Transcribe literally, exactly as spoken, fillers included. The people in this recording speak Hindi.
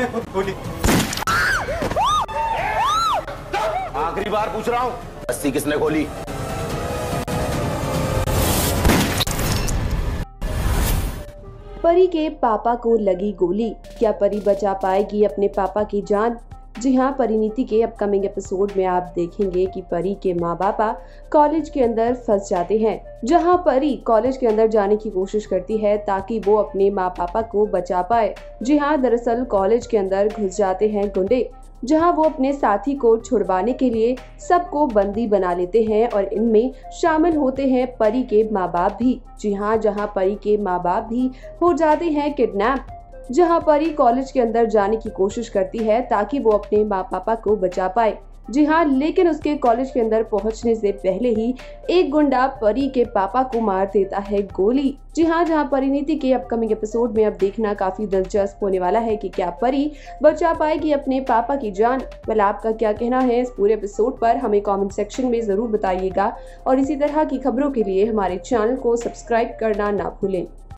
आपने खुद खोली। आखिरी बार पूछ रहा हूँ, रस्सी किसने खोली? परी के पापा को लगी गोली। क्या परी बचा पाएगी अपने पापा की जान? जी हाँ, परिणीति के अपकमिंग एपिसोड में आप देखेंगे कि परी के माँ बापा कॉलेज के अंदर फंस जाते हैं, जहाँ परी कॉलेज के अंदर जाने की कोशिश करती है ताकि वो अपने माँ पापा को बचा पाए। जी हाँ, दरअसल कॉलेज के अंदर घुस जाते हैं गुंडे, जहाँ वो अपने साथी को छुड़वाने के लिए सबको बंदी बना लेते हैं और इनमें शामिल होते हैं परी के माँ बाप भी। जी हाँ, जहाँ परी के माँ बाप भी हो जाते हैं किडनैप, जहाँ परी कॉलेज के अंदर जाने की कोशिश करती है ताकि वो अपने माँ पापा को बचा पाए। जी हाँ, लेकिन उसके कॉलेज के अंदर पहुँचने से पहले ही एक गुंडा परी के पापा को मार देता है गोली। जी हाँ, जहाँ परिणीति के अपकमिंग एपिसोड में अब देखना काफी दिलचस्प होने वाला है कि क्या परी बचा पाएगी अपने पापा की जान। भला आपका क्या कहना है इस पूरे एपिसोड पर, हमें कमेंट सेक्शन में जरूर बताइएगा और इसी तरह की खबरों के लिए हमारे चैनल को सब्सक्राइब करना ना भूलें।